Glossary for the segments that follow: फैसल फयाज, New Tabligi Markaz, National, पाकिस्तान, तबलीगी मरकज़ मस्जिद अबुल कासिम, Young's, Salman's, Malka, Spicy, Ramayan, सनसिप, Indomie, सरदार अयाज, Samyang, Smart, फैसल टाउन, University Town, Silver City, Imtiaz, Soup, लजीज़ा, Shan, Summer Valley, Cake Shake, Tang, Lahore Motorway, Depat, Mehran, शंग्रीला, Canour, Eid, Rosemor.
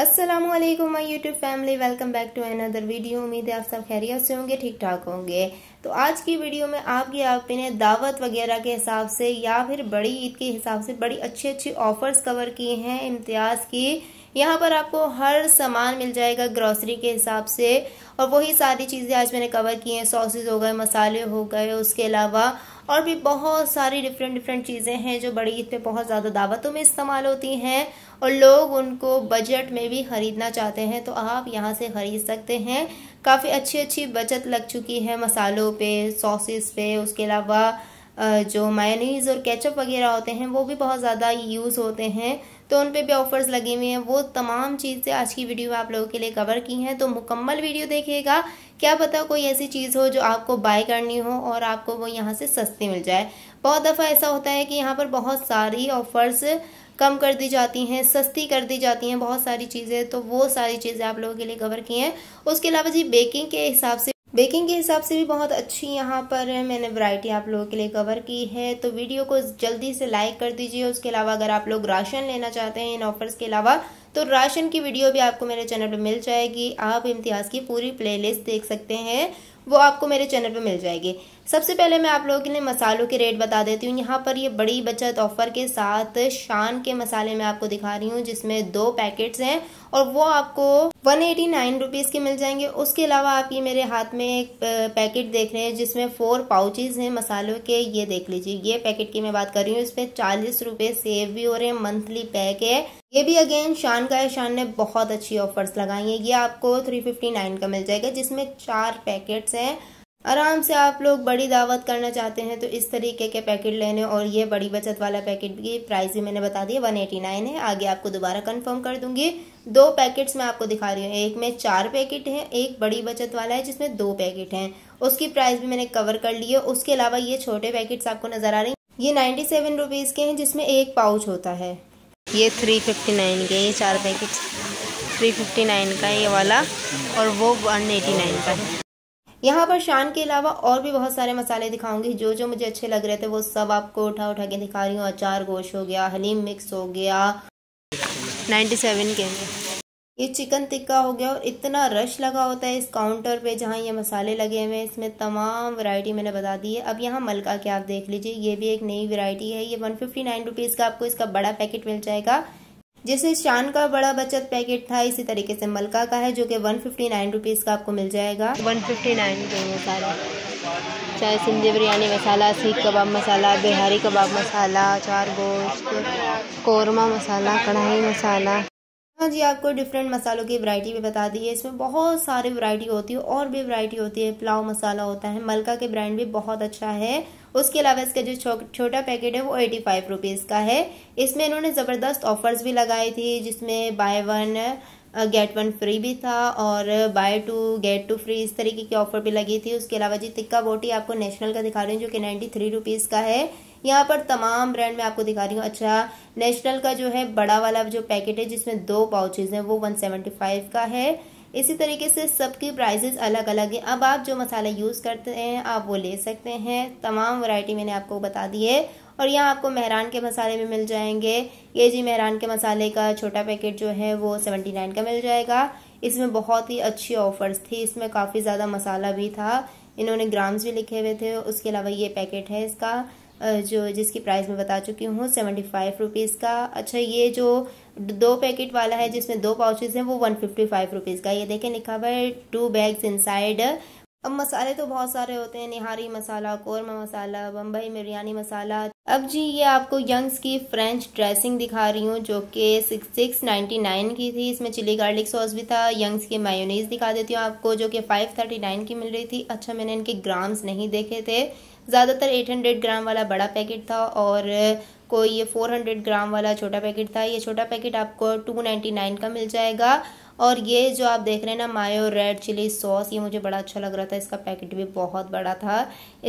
अस्सलामुअलैकुम my YouTube family, welcome back to another video. उम्मीद है आप सब खैरियत से होंगे, ठीक ठाक होंगे। तो आज की वीडियो में आपकी आप ने दावत वगैरह के हिसाब से या फिर बड़ी ईद के हिसाब से बड़ी अच्छी अच्छी ऑफर्स कवर किए हैं इम्तियाज़ की। यहाँ पर आपको हर सामान मिल जाएगा ग्रॉसरी के हिसाब से, और वही सारी चीज़ें आज मैंने कवर की हैं। सॉसेज हो गए, मसाले हो गए, उसके अलावा और भी बहुत सारी डिफरेंट चीज़ें हैं जो बड़ी ईद पे बहुत ज़्यादा दावतों में इस्तेमाल होती हैं और लोग उनको बजट में भी ख़रीदना चाहते हैं, तो आप यहाँ से ख़रीद सकते हैं। काफ़ी अच्छी बचत लग चुकी है मसालों पे, सॉसेस पे, उसके अलावा जो मायोनीज़ और केचप वगैरह होते हैं वो भी बहुत ज़्यादा यूज़ होते हैं, तो उन पे भी ऑफर्स लगे हुए हैं। वो तमाम चीज़ें आज की वीडियो में आप लोगों के लिए कवर की हैं, तो मुकम्मल वीडियो देखिएगा। क्या पता कोई ऐसी चीज़ हो जो आपको बाय करनी हो और आपको वो यहाँ से सस्ती मिल जाए। बहुत दफ़ा ऐसा होता है कि यहाँ पर बहुत सारी ऑफर्स कम कर दी जाती हैं, सस्ती कर दी जाती हैं बहुत सारी चीज़ें, तो वो सारी चीज़ें आप लोगों के लिए कवर की हैं। उसके अलावा जी बेकिंग के हिसाब से भी बहुत अच्छी यहाँ पर मैंने वैरायटी आप लोगों के लिए कवर की है, तो वीडियो को जल्दी से लाइक कर दीजिए। उसके अलावा अगर आप लोग राशन लेना चाहते हैं इन ऑफर्स के अलावा, तो राशन की वीडियो भी आपको मेरे चैनल पे मिल जाएगी। आप इम्तियाज़ की पूरी प्लेलिस्ट देख सकते हैं, वो आपको मेरे चैनल पे मिल जाएगी। सबसे पहले मैं आप लोगों के लिए मसालों के रेट बता देती हूँ। यहाँ पर ये बड़ी बचत ऑफर के साथ शान के मसाले मैं आपको दिखा रही हूँ, जिसमें 2 पैकेट्स हैं और वो आपको 189 रुपीज़ के मिल जाएंगे। उसके अलावा आप ये मेरे हाथ में एक पैकेट देख रहे हैं जिसमें 4 पाउचेज हैं मसालों के, ये देख लीजिए। ये पैकेट की मैं बात कर रही हूँ, इसमें 40 रुपये सेव भी हो रहे हैं, मंथली पैक है। ये भी अगेन शान का है, शान ने बहुत अच्छी ऑफर्स लगाई हैं। ये आपको 359 का मिल जाएगा, जिसमें 4 पैकेट्स हैं। आराम से आप लोग बड़ी दावत करना चाहते हैं तो इस तरीके के पैकेट लेने, और ये बड़ी बचत वाला पैकेट की प्राइस भी मैंने बता दी 189 है। आगे आपको दोबारा कंफर्म कर दूंगी। 2 पैकेट्स मैं आपको दिखा रही हूँ, एक में 4 पैकेट हैं, एक बड़ी बचत वाला है जिसमें 2 पैकेट हैं, उसकी प्राइस भी मैंने कवर कर ली है। उसके अलावा ये छोटे पैकेट्स आपको नजर आ रहे हैं, ये 97 रुपीज़ के हैं, जिसमें 1 पाउच होता है। ये 359 के, ये 4 पैकेट 359 का ये वाला, और वो 189 का है। यहाँ पर शान के अलावा और भी बहुत सारे मसाले दिखाऊंगी, जो जो मुझे अच्छे लग रहे थे वो सब आपको उठा के दिखा रही हूँ। अचार गोश हो गया, हलीम मिक्स हो गया, 97 के हैं। ये चिकन टिक्का हो गया, और इतना रश लगा होता है इस काउंटर पे जहाँ ये मसाले लगे हुए हैं। इसमें तमाम वैरायटी मैंने बता दी है। अब यहाँ मलका के आप देख लीजिए, ये भी एक नई वैरायटी है। ये 159 रुपीज़ का आपको इसका बड़ा पैकेट मिल जाएगा। जैसे शान का बड़ा बचत पैकेट था, इसी तरीके से मलका का है, जो कि 159 रुपीज़ का आपको मिल जाएगा। 159 के मसाला, चाहे सिंधी बिरयानी मसाला, सीख कबाब मसाला, बिहारी कबाब मसाला, अचार गोश्त, कोरमा मसाला, कढ़ाई मसाला। हाँ जी, आपको डिफरेंट मसालों की वैरायटी भी बता दी है। इसमें बहुत सारी वैरायटी होती है, और भी वैरायटी होती है। पुलाव मसाला होता है, मलका के ब्रांड भी बहुत अच्छा है। उसके अलावा इसका जो छोटा पैकेट है वो 85 रुपीज़ का है। इसमें इन्होंने ज़बरदस्त ऑफर्स भी लगाई थी, जिसमें बाय 1 गेट 1 फ्री भी था और बाय 2 गेट 2 फ्री, इस तरीके की ऑफर भी लगी थी। उसके अलावा जी टिक्का बोटी आपको नेशनल का दिखा रही हूँ, जो कि 93 रुपीज़ का है। यहाँ पर तमाम ब्रांड में आपको दिखा रही हूँ। अच्छा, नेशनल का जो है बड़ा वाला जो पैकेट है जिसमें 2 पाउचेज हैं, वो 175 का है। इसी तरीके से सबकी प्राइसेस अलग अलग हैं। अब आप जो मसाला यूज़ करते हैं आप वो ले सकते हैं। तमाम वैरायटी मैंने आपको बता दी है, और यहाँ आपको मेहरान के मसाले भी मिल जाएंगे। ये जी मेहरान के मसाले का छोटा पैकेट जो है वो 79 का मिल जाएगा। इसमें बहुत ही अच्छी ऑफर्स थी, इसमें काफ़ी ज़्यादा मसाला भी था, इन्होंने ग्राम्स भी लिखे हुए थे। उसके अलावा ये पैकेट है इसका, जो जिसकी प्राइस मैं बता चुकी हूँ, 75 रुपीज़ का। अच्छा, ये जो 2 पैकेट वाला है जिसमें 2 पाउचेज हैं, वो 155 रुपीज़ का। ये देखें लिखा हुआ है 2 बैग्स इनसाइड। अब मसाले तो बहुत सारे होते हैं, निहारी मसाला, कोरमा मसाला, बम्बई बिरयानी मसाला। अब जी ये आपको यंग्स की फ्रेंच ड्रेसिंग दिखा रही हूँ, जो कि 699 की थी। इसमें चिली गार्लिक सॉस भी था। यंग्स की मायोनीज़ दिखा देती हूँ आपको, जो कि 539 की मिल रही थी। अच्छा, मैंने इनके ग्राम्स नहीं देखे थे, ज़्यादातर 800 ग्राम वाला बड़ा पैकेट था और कोई ये 400 ग्राम वाला छोटा पैकेट था। ये छोटा पैकेट आपको 299 का मिल जाएगा। और ये जो आप देख रहे हैं ना मायो रेड चिली सॉस, ये मुझे बड़ा अच्छा लग रहा था, इसका पैकेट भी बहुत बड़ा था।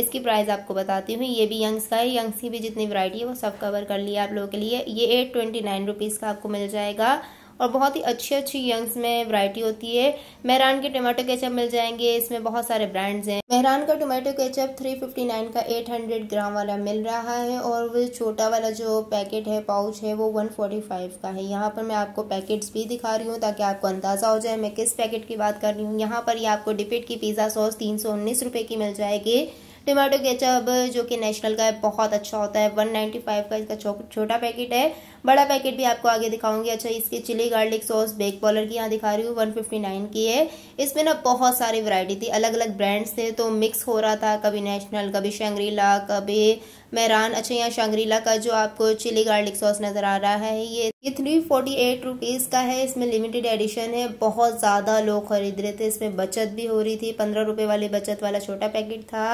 इसकी प्राइस आपको बताती हूँ। ये भी यंग्स का है। यंग्स की भी जितनी वैरायटी है वो सब कवर कर लिया आप लोगों के लिए। ये 829 रुपीज़ का आपको मिल जाएगा। और बहुत ही अच्छी अच्छी यंग्स में वैरायटी होती है। मेहरान के टोमेटो केचप मिल जाएंगे, इसमें बहुत सारे ब्रांड्स हैं। मेहरान का टोमेटो केचप 359 का 800 ग्राम वाला मिल रहा है और वो छोटा वाला जो पैकेट है, पाउच है, वो 145 का है। यहाँ पर मैं आपको पैकेट्स भी दिखा रही हूँ ताकि आपको अंदाजा हो जाए मैं किस पैकेट की बात कर रही हूँ। यहाँ पर ये आपको डिपेट की पिज़्ज़ा सॉस 319 रुपये की मिल जाएगी। टमाटो केचप जो कि नेशनल का है, बहुत अच्छा होता है, 195 का इसका छोटा पैकेट है। बड़ा पैकेट भी आपको आगे दिखाऊंगी। अच्छा, इसकी chilli garlic sauce Bake Parlor की यहाँ दिखा रही हूँ 159 की है। इसमें ना बहुत सारी वैरायटी थी, अलग अलग ब्रांड्स थे तो मिक्स हो रहा था, कभी नेशनल, कभी शंग्रीला, कभी मेहरान। अच्छा, यहाँ शंग्रीला का जो आपको चिली गार्लिक सॉस नज़र आ रहा है ये 348 रुपीज़ का है। इसमें लिमिटेड एडिशन है, बहुत ज़्यादा लोग खरीद रहे थे, इसमें बचत भी हो रही थी। 15 रुपये वाली बचत वाला छोटा पैकेट था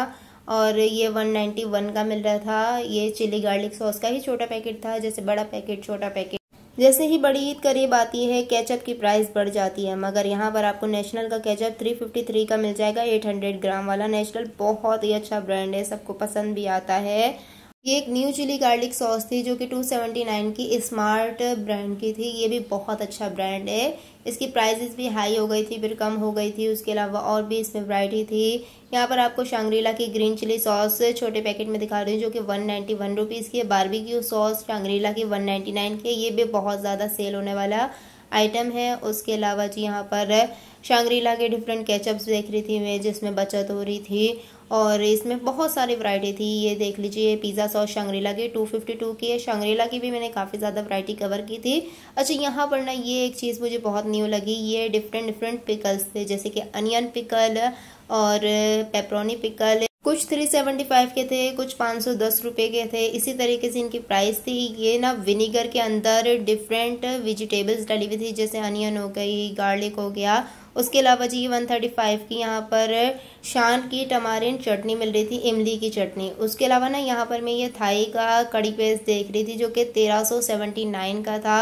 और ये 191 का मिल रहा था। ये चिली गार्लिक सॉस का ही छोटा पैकेट था। जैसे बड़ा पैकेट, छोटा पैकेट, जैसे ही बड़ी ईद करीब आती है केचप की प्राइस बढ़ जाती है। मगर यहाँ पर आपको नेशनल का केचप 353 का मिल जाएगा, 800 ग्राम वाला। नेशनल बहुत ही अच्छा ब्रांड है, सबको पसंद भी आता है। ये एक न्यू चिली गार्लिक सॉस थी जो कि 279 की स्मार्ट ब्रांड की थी। ये भी बहुत अच्छा ब्रांड है। इसकी प्राइसेस भी हाई हो गई थी, फिर कम हो गई थी। उसके अलावा और भी इसमें वैरायटी थी। यहाँ पर आपको शंग्रीला की ग्रीन चिली सॉस छोटे पैकेट में दिखा रही हूँ जो कि 191 रुपीज़ की है। बारबेक्यू सॉस शंग्रीला की 199 की, ये भी बहुत ज़्यादा सेल होने वाला आइटम है। उसके अलावा जी यहाँ पर शंग्रीला के डिफरेंट केचअप्स देख रही थी मैं, जिसमें बचत हो रही थी और इसमें बहुत सारी वैरायटी थी। ये देख लीजिए, पिज़्ज़ा सॉस शंग्रीला की 252 की है। शंग्रीला की भी मैंने काफ़ी ज़्यादा वैरायटी कवर की थी। अच्छा, यहाँ पर ना ये एक चीज़ मुझे बहुत न्यू लगी, ये डिफरेंट पिकल्स थे, जैसे कि अनियन पिकल और पेपरोनी पिकल। कुछ 375 के थे, कुछ 510 रुपये के थे, इसी तरीके से इनकी प्राइस थी। ये ना विनेगर के अंदर डिफरेंट वेजिटेबल्स डाली हुई थी, जैसे अनियन हो गई, गार्लिक हो गया। उसके अलावा जी 135 की यहाँ पर शान की टमारिन चटनी मिल रही थी, इमली की चटनी। उसके अलावा ना यहाँ पर मैं ये थाई का कड़ी पेस्ट देख रही थी जो कि 1379 का था।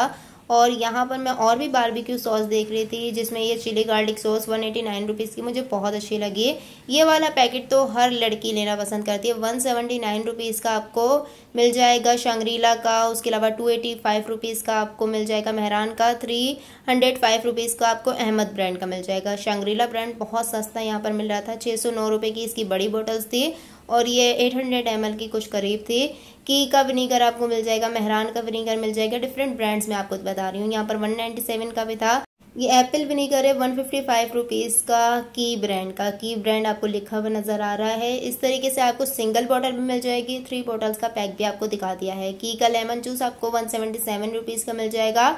और यहाँ पर मैं और भी बारबेक्यू सॉस देख रही थी, जिसमें ये चिली गार्लिक सॉस 189 रुपीज़ की मुझे बहुत अच्छी लगी। ये वाला पैकेट तो हर लड़की लेना पसंद करती है। 179 रुपीज़ का आपको मिल जाएगा शंग्रीला का। उसके अलावा 285 रुपीज़ का आपको मिल जाएगा मेहरान का। 305 रुपीज़ का आपको अहमद ब्रांड का मिल जाएगा। शंग्रीला ब्रांड बहुत सस्ता यहाँ पर मिल रहा था, 609 रुपये की इसकी बड़ी बॉटल्स थी और ये 800 ml की कुछ करीब थी। की का विनेगर आपको मिल जाएगा, मेहरान का विनेगर मिल जाएगा। डिफरेंट ब्रांड्स में आपको बता रही हूँ। यहाँ पर 197 का भी था। ये एप्पल विनेगर है 155 रुपीज़ का, की ब्रांड का। की ब्रांड आपको लिखा हुआ नज़र आ रहा है। इस तरीके से आपको सिंगल बॉटल भी मिल जाएगी। 3 बॉटल्स का पैक भी आपको दिखा दिया है। की का लेमन जूस आपको 177 रुपीज़ का मिल जाएगा।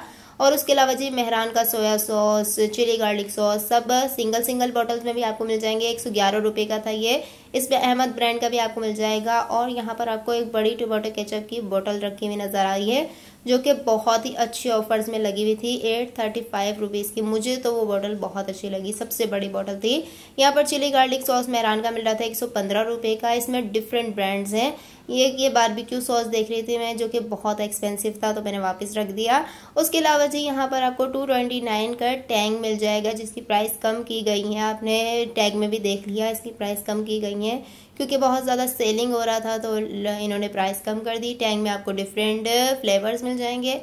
और उसके अलावा जी मेहरान का soya sauce, chilli garlic sauce, सब सिंगल बॉटल्स में भी आपको मिल जाएंगे। 111 रुपये का था ये। इस पर अहमद ब्रांड का भी आपको मिल जाएगा। और यहाँ पर आपको एक बड़ी टोमेटो केचप की बोतल रखी हुई नज़र आ रही है जो कि बहुत ही अच्छी ऑफर्स में लगी हुई थी, 835 रुपीज़ की। मुझे तो वो बोतल बहुत अच्छी लगी, सबसे बड़ी बोतल थी। यहाँ पर चिली गार्लिक सॉस मेहरान का मिल रहा था 115 रुपये का। इसमें डिफरेंट ब्रांड्स हैं। ये बारबेक्यू सॉस देख रही थी मैं जो कि बहुत एक्सपेंसिव था तो मैंने वापस रख दिया। उसके अलावा जी यहाँ पर आपको 229 का टैंग मिल जाएगा, जिसकी प्राइस कम की गई है। आपने टैग में भी देख लिया, इसकी प्राइस कम की गई है क्योंकि बहुत ज़्यादा सेलिंग हो रहा था तो इन्होंने प्राइस कम कर दी। टैंग में आपको डिफरेंट फ्लेवर्स मिल जाएंगे।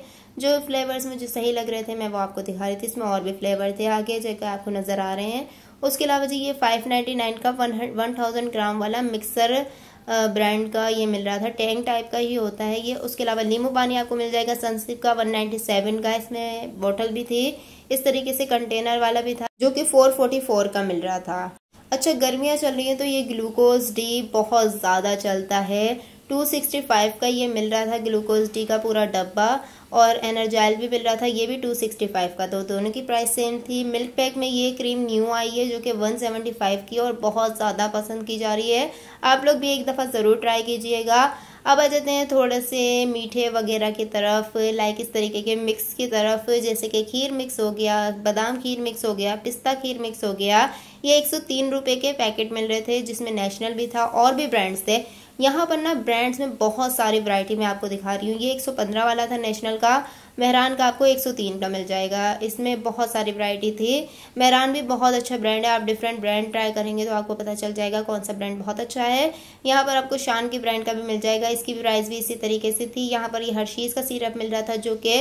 जो फ्लेवर्स मुझे सही लग रहे थे मैं वो आपको दिखा रही थी। इसमें और भी फ्लेवर थे आगे जगह आपको नज़र आ रहे हैं। उसके अलावा जी ये 599 का 1000 ग्राम वाला मिक्सर ब्रांड का ये मिल रहा था, टैंग टाइप का ही होता है ये। उसके अलावा नींबू पानी आपको मिल जाएगा सनसिप का 197 का। इसमें बोतल भी थी, इस तरीके से कंटेनर वाला भी था जो कि 444 का मिल रहा था। अच्छा, गर्मियाँ चल रही हैं तो ये ग्लूकोज डी बहुत ज़्यादा चलता है। 265 का ये मिल रहा था ग्लूकोज डी का पूरा डब्बा। और एनर्जाइल भी मिल रहा था, ये भी 265 का। तो दोनों की प्राइस सेम थी। मिल्क पैक में ये क्रीम न्यू आई है जो कि 175 की और बहुत ज़्यादा पसंद की जा रही है। आप लोग भी एक दफ़ा ज़रूर ट्राई कीजिएगा। अब आ जाते हैं थोड़े से मीठे वगैरह की तरफ, लाइक इस तरीके के मिक्स की तरफ, जैसे कि खीर मिक्स हो गया, बादाम खीर मिक्स हो गया, पिस्ता खीर मिक्स हो गया। ये 103 रुपये के पैकेट मिल रहे थे, जिसमें नेशनल भी था और भी ब्रांड्स थे। यहाँ पर ना ब्रांड्स में बहुत सारी वैरायटी मैं आपको दिखा रही हूँ। ये 115 वाला था नेशनल का, मेहरान का आपको 103 का मिल जाएगा। इसमें बहुत सारी वैरायटी थी। मेहरान भी बहुत अच्छा ब्रांड है, आप डिफरेंट ब्रांड ट्राई करेंगे तो आपको पता चल जाएगा कौन सा ब्रांड बहुत अच्छा है। यहाँ पर आपको शान की ब्रांड का भी मिल जाएगा, इसकी भी प्राइस भी इसी तरीके से थी। यहाँ पर ये हर चीज़ का सिरप मिल रहा था जो कि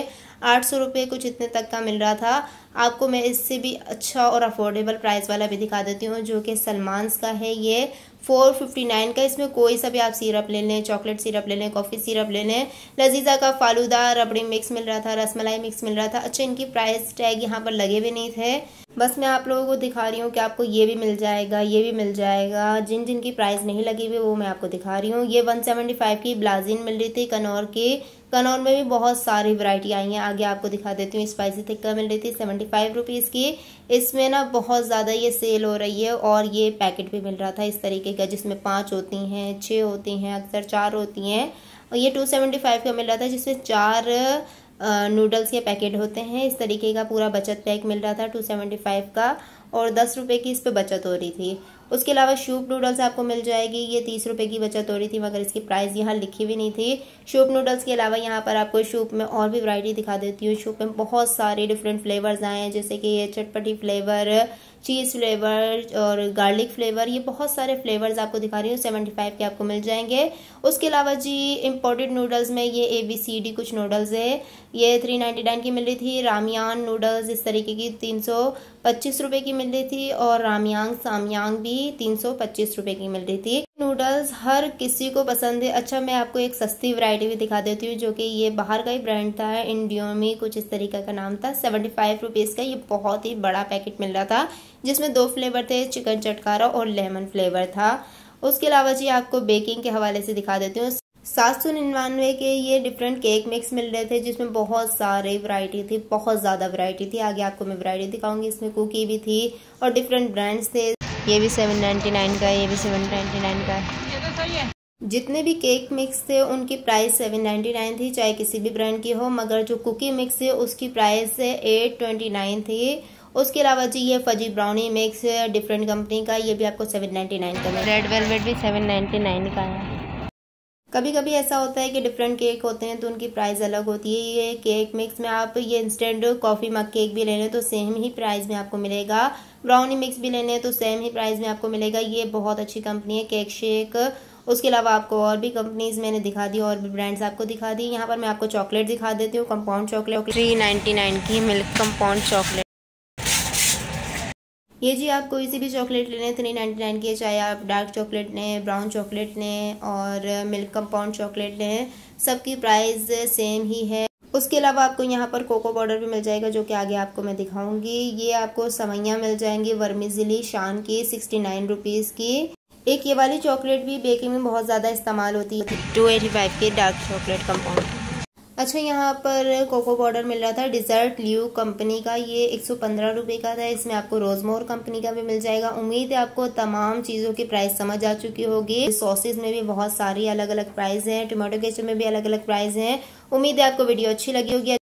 800 रुपये कुछ इतने तक का मिल रहा था। आपको मैं इससे भी अच्छा और अफोर्डेबल प्राइस वाला भी दिखा देती हूँ जो कि सलमान्स का है, ये 459 का। इसमें कोई सा भी आप सिरप ले लें, चॉकलेट सिरप ले लें, कॉफ़ी सिरप ले लें। लजीज़ा का फालूदा रबड़ी मिक्स मिल रहा था, रसमलाई मिक्स मिल रहा था। अच्छा, इनकी प्राइस टैग यहाँ पर लगे भी नहीं थे। बस मैं आप लोगों को दिखा रही हूँ कि आपको ये भी मिल जाएगा, ये भी मिल जाएगा। जिन जिन की प्राइस नहीं लगी हुई वो मैं आपको दिखा रही हूँ। ये 175 की ब्लाजिन मिल रही थी कनौर की। कनौर में भी बहुत सारी वैरायटी आई हैं, आगे आपको दिखा देती हूँ। स्पाइसी थिक्का मिल रही थी 75 रुपीज़ की। इसमें ना बहुत ज़्यादा ये सेल हो रही है और ये पैकेट भी मिल रहा था इस तरीके का, जिसमें 5 होती हैं, 6 होती हैं, अक्सर 4 होती हैं। और ये 275 का मिल रहा था जिसमें 4 नूडल्स के पैकेट होते हैं। इस तरीके का पूरा बचत पैक मिल रहा था 275 का और 10 रुपये की इस पर बचत हो रही थी। उसके अलावा शूप नूडल्स आपको मिल जाएगी, ये 30 रुपये की बचत हो रही थी मगर इसकी प्राइस यहाँ लिखी हुई नहीं थी। शूप नूडल्स के अलावा यहाँ पर आपको शूप में और भी वैरायटी दिखा देती हूँ। शूप में बहुत सारे डिफरेंट फ्लेवर्स आए हैं जैसे कि ये चटपटी फ्लेवर, चीज़ फ्लेवर और गार्लिक फ्लेवर। ये बहुत सारे फ्लेवर्स आपको दिखा रही हूँ, 75 के आपको मिल जाएंगे। उसके अलावा जी इम्पोर्टेड नूडल्स में ये ABCD कुछ नूडल्स है, ये 399 की मिल रही थी। रामयान नूडल्स इस तरीके की 325 रुपये की मिल रही थी और रामयांग सामयांग भी 325 रुपये की मिल रही थी। नूडल्स हर किसी को पसंद है। अच्छा, मैं आपको एक सस्ती वैरायटी भी दिखा देती हूँ जो कि ये बाहर का ही ब्रांड था, इंडोमी कुछ इस तरीके का नाम था, 75 रुपीज़ का। ये बहुत ही बड़ा पैकेट मिल रहा था जिसमें 2 फ्लेवर थे, चिकन चटकारा और लेमन फ्लेवर था। उसके अलावा जी आपको बेकिंग के हवाले से दिखा देती हूँ। 799 के ये डिफरेंट केक मिक्स मिल रहे थे जिसमें बहुत सारे वैरायटी थी, बहुत ज़्यादा वैरायटी थी। आगे आपको मैं वैरायटी दिखाऊंगी। इसमें कुकी भी थी और डिफरेंट ब्रांड्स थे। ये भी 799 का है, ये भी 799 का है। ये तो सही है। जितने भी केक मिक्स थे उनकी प्राइस 799 थी, चाहे किसी भी ब्रांड की हो। मगर जो कुकी मिक्स है उसकी प्राइस 829 थी। उसके अलावा जी ये fudgy brownie mix different company का, ये भी आपको 799 का है। रेड वेलवेट भी 799 का है। कभी कभी ऐसा होता है कि डिफरेंट केक होते हैं तो उनकी प्राइस अलग होती है। ये केक मिक्स में आप ये इंस्टेंट कॉफ़ी मग केक भी ले लें तो सेम ही प्राइस में आपको मिलेगा। ब्राउनी मिक्स भी लेने तो सेम ही प्राइस में आपको मिलेगा। ये बहुत अच्छी कंपनी है केक शेक। उसके अलावा आपको और भी कंपनीज मैंने दिखा दी, और भी ब्रांड्स आपको दिखा दी। यहाँ पर मैं आपको चॉकलेट दिखा देती हूँ। कंपाउंड चॉकलेट 399 की मिल्क कंपाउंड चॉकलेट, ये जी आप कोई सी भी चॉकलेट ले लें 399 की, चाहे आप डार्क चॉकलेट लें, ब्राउन चॉकलेट लें और मिल्क कंपाउंड चॉकलेट लें, सबकी प्राइस सेम ही है। उसके अलावा आपको यहाँ पर कोको पाउडर भी मिल जाएगा जो कि आगे आपको मैं दिखाऊंगी। ये आपको समैयाँ मिल जाएंगी वर्मीजिली शान की 69 रुपीज़ की। एक ये वाली चॉकलेट भी बेकिंग में बहुत ज़्यादा इस्तेमाल होती है, 285 की डार्क चॉकलेट कंपाउंड। अच्छा, यहाँ पर कोको पाउडर मिल रहा था डिज़र्ट ल्यू कंपनी का, ये 115 रुपये का था। इसमें आपको रोजमोर कंपनी का भी मिल जाएगा। उम्मीद है आपको तमाम चीज़ों की प्राइस समझ आ चुकी होगी। सॉसेज में भी बहुत सारी अलग अलग प्राइस हैं, टोमेटो केचप में भी अलग अलग प्राइस हैं। उम्मीद है आपको वीडियो अच्छी लगी होगी।